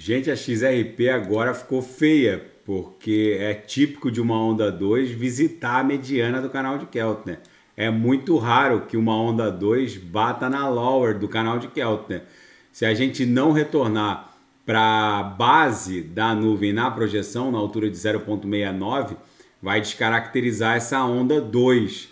Gente, a XRP agora ficou feia, porque é típico de uma onda 2 visitar a mediana do canal de Keltner. É muito raro que uma onda 2 bata na lower do canal de Keltner. Se a gente não retornar para a base da nuvem na projeção, na altura de 0,69, vai descaracterizar essa onda 2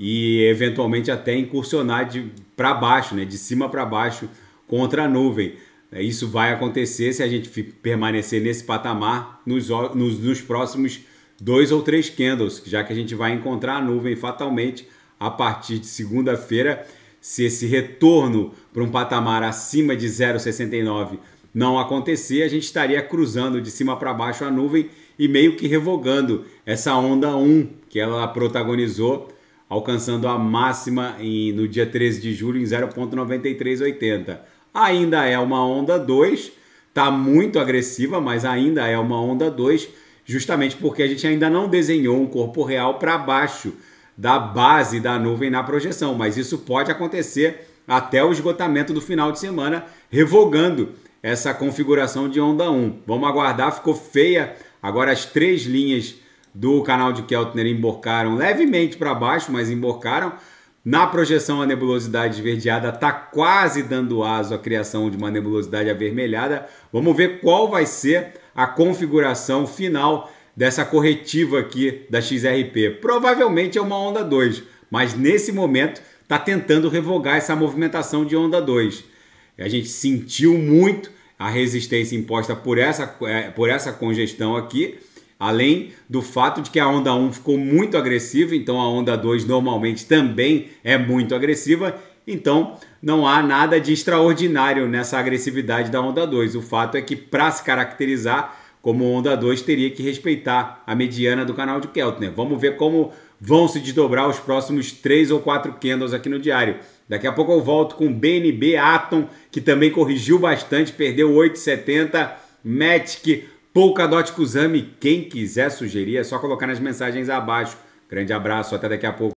e eventualmente até incursionar para baixo, né? De cima para baixo contra a nuvem. Isso vai acontecer se a gente permanecer nesse patamar nos próximos 2 ou 3 candles, já que a gente vai encontrar a nuvem fatalmente a partir de segunda-feira. Se esse retorno para um patamar acima de 0,69 não acontecer, a gente estaria cruzando de cima para baixo a nuvem e meio que revogando essa onda 1 que ela protagonizou, alcançando a máxima no dia 13 de julho em 0,9380. Ainda é uma onda 2, está muito agressiva, mas ainda é uma onda 2, justamente porque a gente ainda não desenhou um corpo real para baixo da base da nuvem na projeção, mas isso pode acontecer até o esgotamento do final de semana, revogando essa configuração de onda 1. Vamos aguardar, ficou feia. Agora as 3 linhas do canal de Keltner emborcaram levemente para baixo, mas emborcaram. Na projeção, a nebulosidade esverdeada está quase dando aso à criação de uma nebulosidade avermelhada. Vamos ver qual vai ser a configuração final dessa corretiva aqui da XRP. Provavelmente é uma onda 2, mas nesse momento está tentando revogar essa movimentação de onda 2. A gente sentiu muito a resistência imposta por essa congestão aqui, além do fato de que a onda 1 ficou muito agressiva, então a onda 2 normalmente também é muito agressiva, então não há nada de extraordinário nessa agressividade da onda 2. O fato é que, para se caracterizar como onda 2, teria que respeitar a mediana do canal de Keltner. Vamos ver como vão se desdobrar os próximos 3 ou 4 candles aqui no diário. Daqui a pouco eu volto com BNB, Atom, que também corrigiu bastante, perdeu 8,70, MATIC, Polkadot, Kusami. Quem quiser sugerir é só colocar nas mensagens abaixo. Grande abraço, até daqui a pouco.